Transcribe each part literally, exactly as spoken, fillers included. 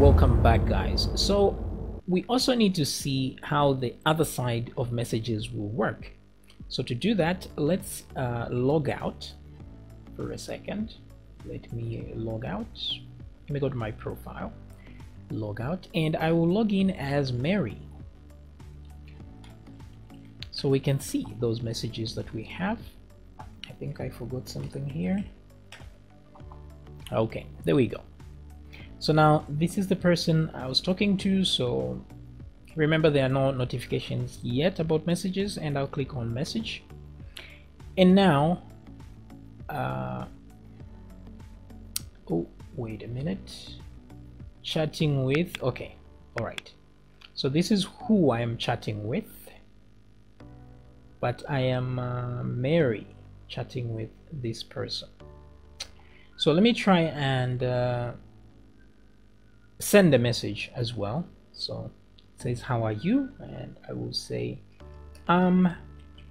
welcome back, guys. So we also need to see how the other side of messages will work. So to do that, let's uh, log out for a second. Let me log out. Let me go to my profile, log out, and I will log in as Mary. So we can see those messages that we have. I think I forgot something here. Okay, there we go. So now this is the person I was talking to. So remember, there are no notifications yet about messages, and I'll click on message. And now, uh, oh, wait a minute. Chatting with, okay, all right. So this is who I am chatting with, but I am uh, Mary chatting with this person. So let me try and uh, send a message as well. So it says, how are you? And I will say, I'm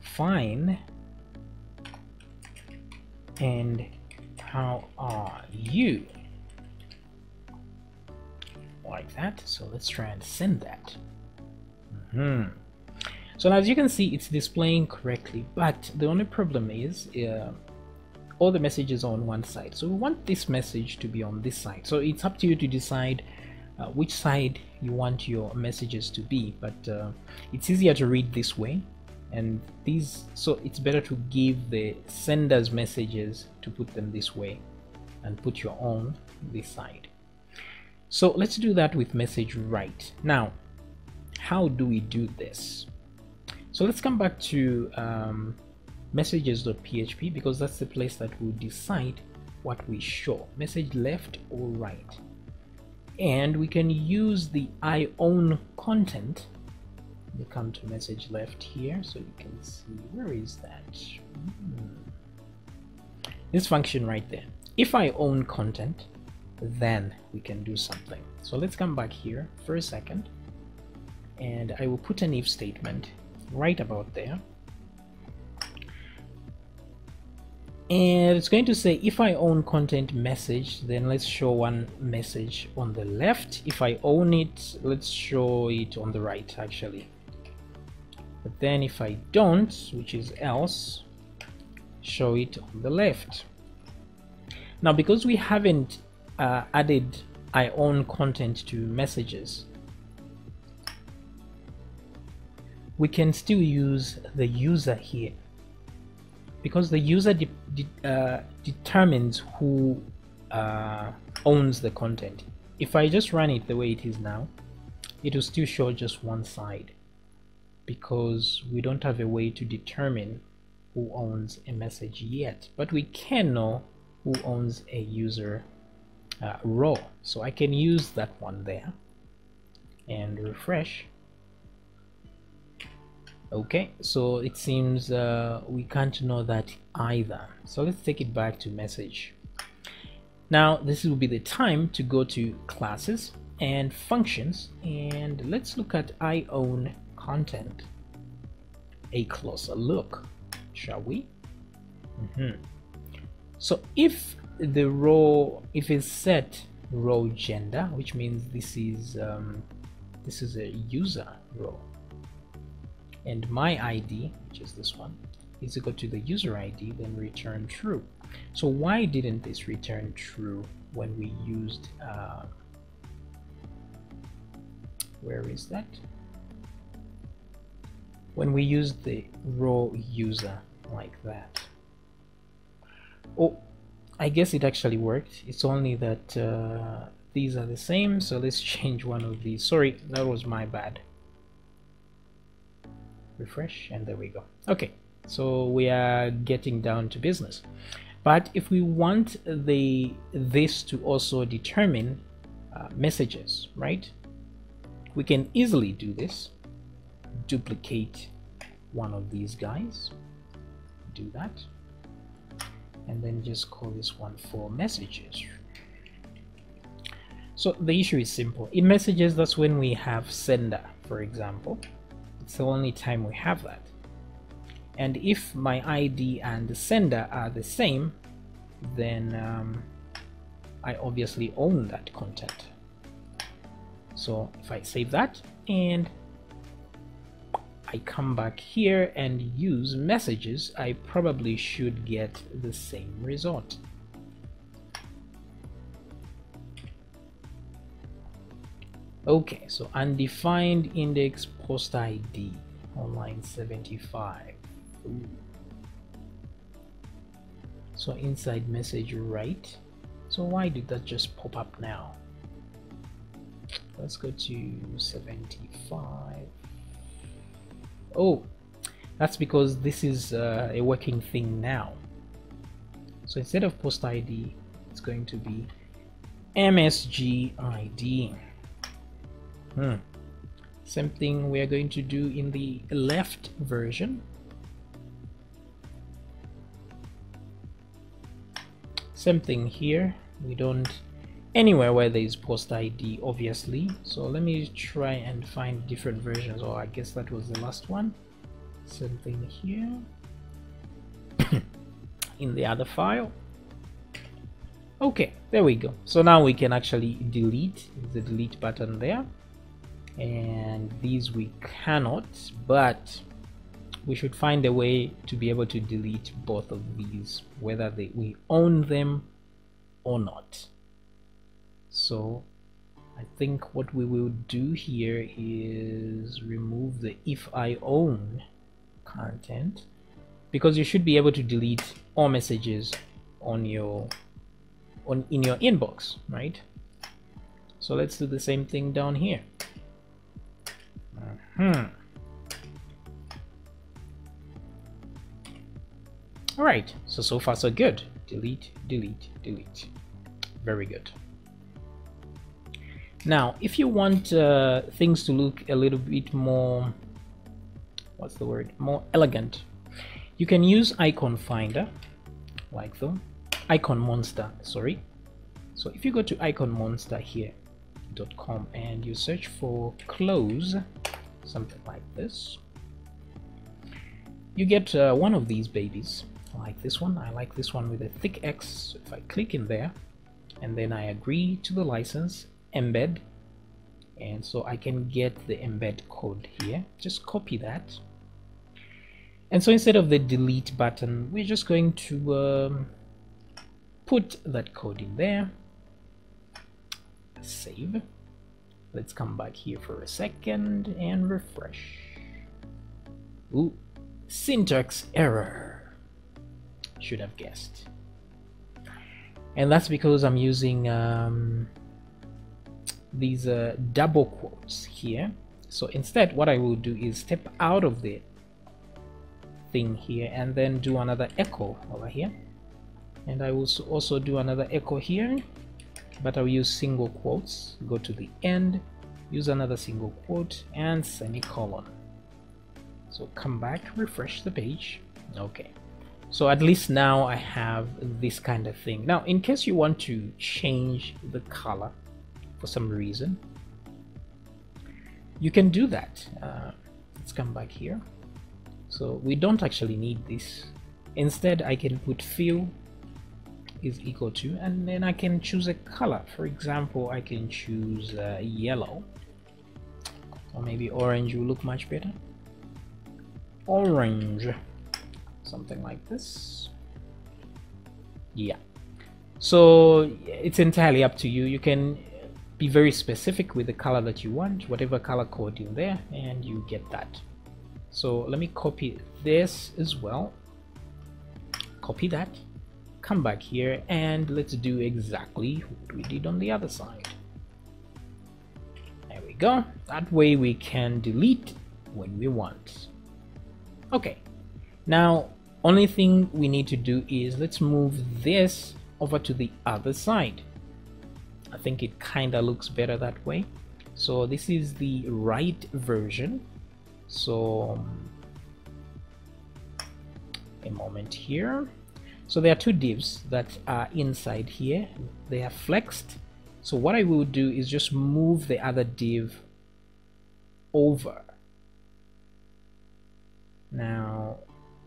fine. And how are you? Like that. So let's try and send that. Mm-hmm. So now, as you can see, it's displaying correctly, but the only problem is uh, all the messages are on one side. So we want this message to be on this side. So it's up to you to decide uh, which side you want your messages to be, but uh, it's easier to read this way. And these, so it's better to give the sender's messages to put them this way and put your own this side. So let's do that with message right now. How do we do this? So let's come back to um, messages dot P H P, because that's the place that will decide what we show, message left or right. And we can use the I own content. We come to message left here, so you can see, where is that? Mm. This function right there. If I own content, then we can do something. So let's come back here for a second, and I will put an if statement right about there, and it's going to say, if I own content message, then let's show one message on the left. If I own it, let's show it on the right, actually. But then if I don't, which is else, show it on the left. Now, because we haven't Uh, added I own content to messages, we can still use the user here, because the user de de uh, determines who uh, owns the content. If I just run it the way it is now, it will still show just one side, because we don't have a way to determine who owns a message yet, but we can know who owns a user Uh, row. So I can use that one there and refresh. Okay, so it seems uh, we can't know that either. So let's take it back to message. Now this will be the time to go to classes and functions, and let's look at I own content a closer look, shall we? Mm-hmm. So if the row, if it's set row gender, which means this is um, this is a user row, and my I D, which is this one, is equal to the user I D, then return true. So why didn't this return true when we used uh, where is that when we used the row user like that? Oh, I guess it actually worked. It's only that uh, these are the same, so let's change one of these. Sorry, that was my bad. Refresh, and there we go. Okay, so we are getting down to business. But if we want the this to also determine uh, messages, right? We can easily do this. Duplicate one of these guys. Do that. And then just call this one for messages. So the issue is simple. In messages, that's when we have sender, for example. It's the only time we have that. And if my I D and the sender are the same, then um, I obviously own that content. So if I save that and I come back here and use messages, I probably should get the same result. Okay, so undefined index post I D on line seventy-five. Ooh. So inside message, right? So why did that just pop up now? Let's go to seventy-five. Oh, that's because this is uh, a working thing now. So instead of post I D, it's going to be M S G I D. Hmm. Same thing we are going to do in the left version. Same thing here. We don't anywhere where there is post I D, obviously. So let me try and find different versions. Or oh, I guess that was the last one. Same thing here in the other file. Okay, there we go. So now we can actually delete. The delete button there. And these we cannot, but we should find a way to be able to delete both of these, whether they, we own them or not. So I think what we will do here is remove the if I own content, because you should be able to delete all messages on your on in your inbox, right? So let's do the same thing down here. Uh-huh. All right, so so far so good. Delete, delete, delete. Very good. Now, if you want uh, things to look a little bit more, what's the word? More elegant, you can use IconFinder, like the Icon Monster. Sorry. So if you go to icon monster here dot com and you search for close, something like this, you get uh, one of these babies. I like this one. I like this one with a thick X. If I click in there and then I agree to the license embed, and so I can get the embed code here. Just copy that. And so instead of the delete button, we're just going to um, put that code in there. Save. Let's come back here for a second and refresh. Ooh, syntax error. Should have guessed. And that's because I'm using um, these uh, double quotes here. So instead, what I will do is step out of the thing here and then do another echo over here. And I will also do another echo here, but I'll use single quotes, go to the end, use another single quote and semicolon. So come back, refresh the page. Okay, so at least now I have this kind of thing. Now, in case you want to change the color for some reason, you can do that. Uh, let's come back here. So we don't actually need this. Instead, I can put fill is equal to, and then I can choose a color. For example, I can choose uh, yellow, or maybe orange will look much better. Orange, something like this. Yeah, so it's entirely up to you. You can be very specific with the color that you want, whatever color code in there, and you get that. So let me copy this as well. Copy that. Come back here and let's do exactly what we did on the other side. There we go. That way we can delete when we want. Okay, now only thing we need to do is let's move this over to the other side. I think it kind of looks better that way. So this is the right version. So a moment here. So there are two divs that are inside here. They are flexed. So what I will do is just move the other div over. Now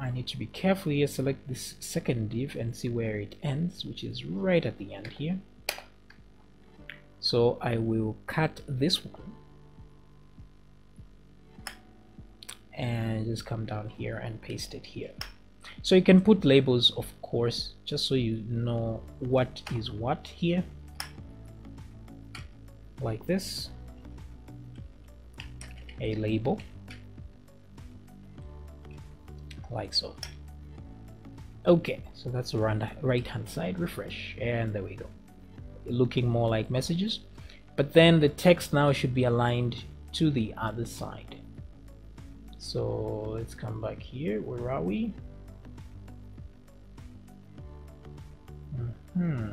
I need to be careful here. Select this second div and see where it ends, which is right at the end here. So I will cut this one and just come down here and paste it here. So you can put labels, of course, just so you know what is what here, like this, a label, like so. Okay, so that's the right hand side, refresh, and there we go, looking more like messages. But then the text now should be aligned to the other side. So let's come back here. Where are we? Hmm.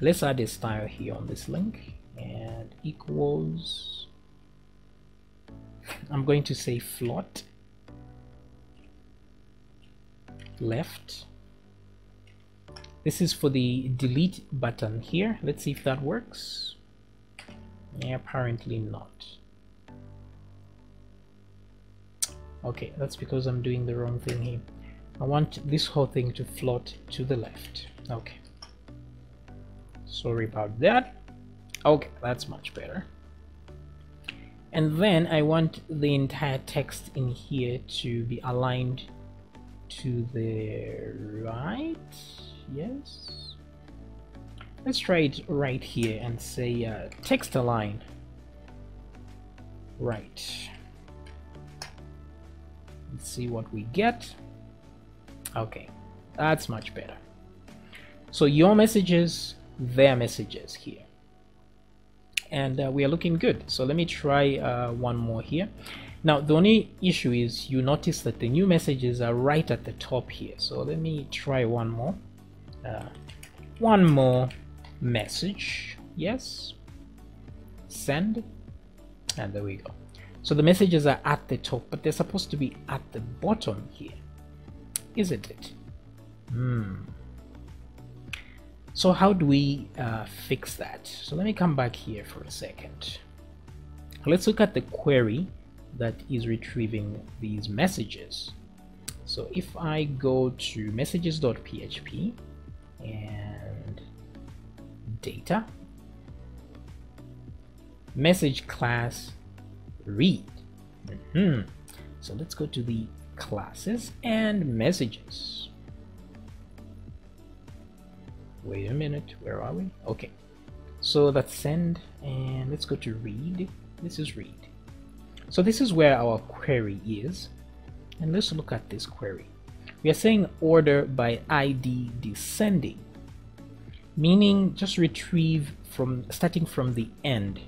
Let's add a style here on this link and equals, I'm going to say float left. This is for the delete button here. Let's see if that works. Yeah, apparently not. Okay, that's because I'm doing the wrong thing here. I want this whole thing to float to the left. Okay, sorry about that. Okay, that's much better. And then I want the entire text in here to be aligned to the right. Yes, let's try it right here and say uh, text align right. Let's see what we get. Okay, that's much better. So your messages, their messages here, and uh, we are looking good. So let me try uh, one more here. Now the only issue is you notice that the new messages are right at the top here. So let me try one more, uh, one more message. Yes, send, and there we go. So the messages are at the top, but they're supposed to be at the bottom here, isn't it? Hmm. So how do we uh, fix that? So let me come back here for a second. Let's look at the query that is retrieving these messages. So if I go to messages dot P H P and data, message class read. Mm-hmm. So let's go to the classes and messages. Wait a minute, where are we? Okay, so that's send, and let's go to read. This is read. So this is where our query is, and let's look at this query. We are saying order by I D descending, meaning just retrieve from starting from the end.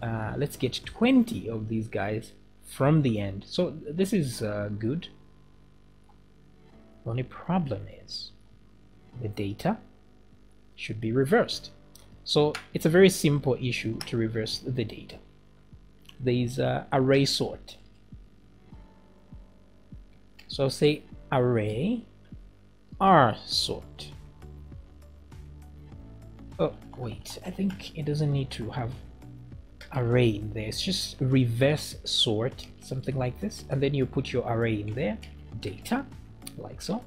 Uh, let's get twenty of these guys from the end. So this is uh, good. The only problem is the data should be reversed. So it's a very simple issue to reverse the data. There is uh, array sort. So I'll say array r sort. Oh wait, I think it doesn't need to have array in there. It's just reverse sort, something like this, and then you put your array in there, data, like so,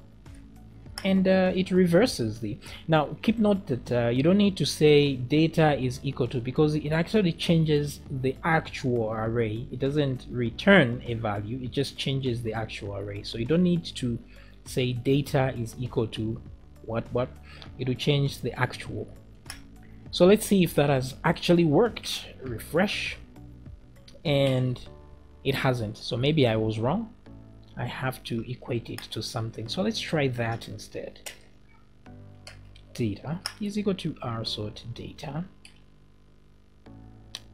and uh, it reverses the. Now keep note that uh, you don't need to say data is equal to, because it actually changes the actual array. It doesn't return a value, it just changes the actual array. So you don't need to say data is equal to what what it will change the actual. So let's see if that has actually worked. Refresh, and it hasn't. So maybe I was wrong. I have to equate it to something. So let's try that instead. Data is equal to r sort data.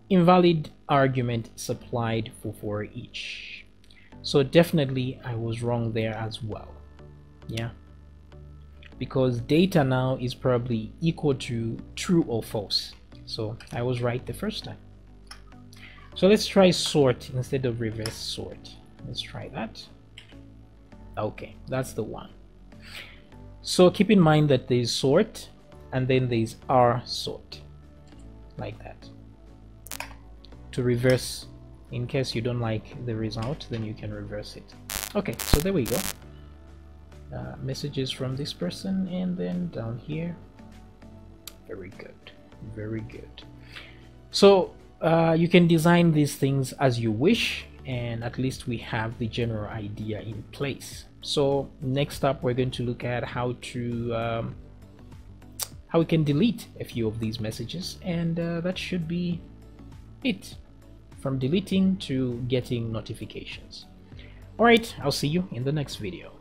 Invalid argument supplied for for each. So definitely I was wrong there as well. Yeah, because data now is probably equal to true or false. So I was right the first time. So let's try sort instead of reverse sort. Let's try that. Okay, that's the one. So keep in mind that there's sort and then there's r sort, like that, to reverse. In case you don't like the result, then you can reverse it. Okay, so there we go. uh, messages from this person, and then down here. Very good, very good. So uh, you can design these things as you wish, and at least we have the general idea in place. So next up, we're going to look at how to um, how we can delete a few of these messages, and uh, that should be it. From deleting to getting notifications. All right, I'll see you in the next video.